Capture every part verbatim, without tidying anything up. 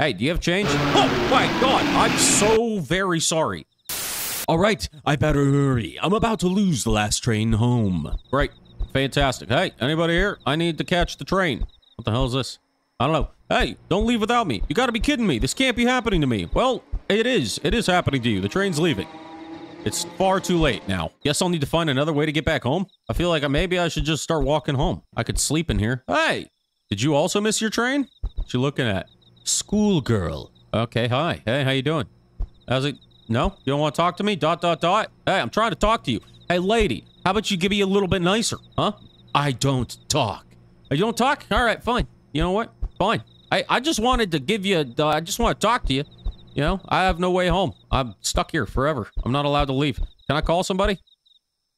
Hey, do you have change? Oh my God, I'm so very sorry. All right, I better hurry. I'm about to lose the last train home. Great, fantastic. Hey, anybody here? I need to catch the train. What the hell is this? I don't know. Hey, don't leave without me. You gotta be kidding me. This can't be happening to me. Well, it is. It is happening to you. The train's leaving. It's far too late now. Guess I'll need to find another way to get back home. I feel like maybe I should just start walking home. I could sleep in here. Hey, did you also miss your train? What you looking at? Schoolgirl. Okay, hi. Hey, how you doing? How's it? No? You don't want to talk to me? Dot, dot, dot. Hey, I'm trying to talk to you. Hey, lady, how about you give me a little bit nicer? Huh? I don't talk. You don't talk? All right, fine. You know what? Fine. I, I just wanted to give you, a, I just want to talk to you. You know, I have no way home. I'm stuck here forever. I'm not allowed to leave. Can I call somebody?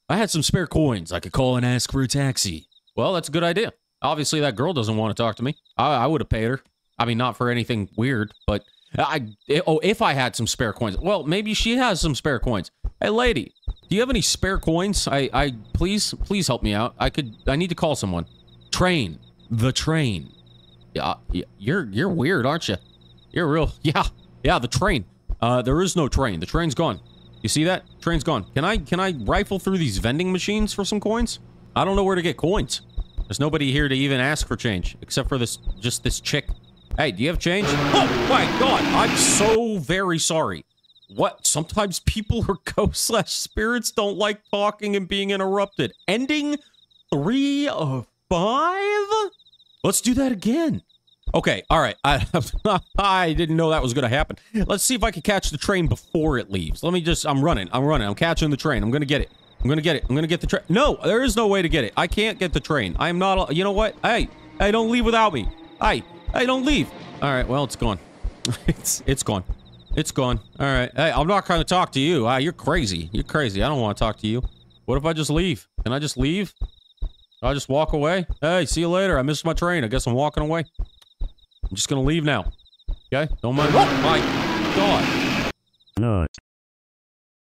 I had some spare coins. I could call and ask for a taxi. Well, that's a good idea. Obviously, that girl doesn't want to talk to me. I, I would have paid her. I mean, not for anything weird, but I, oh, if I had some spare coins. Well, maybe she has some spare coins. Hey, lady, do you have any spare coins? I, I, please, please help me out. I could, I need to call someone. Train. The train. Yeah, you're, you're weird, aren't you? You're real. Yeah. Yeah, the train. Uh, there is no train. The train's gone. You see that? Train's gone. Can I, can I rifle through these vending machines for some coins? I don't know where to get coins. There's nobody here to even ask for change, except for this, just this chick. Hey, do you have change? Oh my God, I'm so very sorry. What? Sometimes people or ghosts slash spirits don't like talking and being interrupted. Ending three of five? Let's do that again. Okay, all right. I, I didn't know that was going to happen. Let's see if I can catch the train before it leaves. Let me just, I'm running, I'm running. I'm catching the train. I'm going to get it. I'm going to get it. I'm going to get the train. No, there is no way to get it. I can't get the train. I am not, you know what? Hey, hey, don't leave without me. Hey, hey, don't leave. All right, well, it's gone. it's, it's gone. It's gone. All right. Hey, I'm not going to talk to you. Uh, you're crazy. You're crazy. I don't want to talk to you. What if I just leave? Can I just leave? I just walk away? Hey, see you later. I missed my train. I guess I'm walking away. I'm just going to leave now. Okay? Don't mind. Oh my God. No.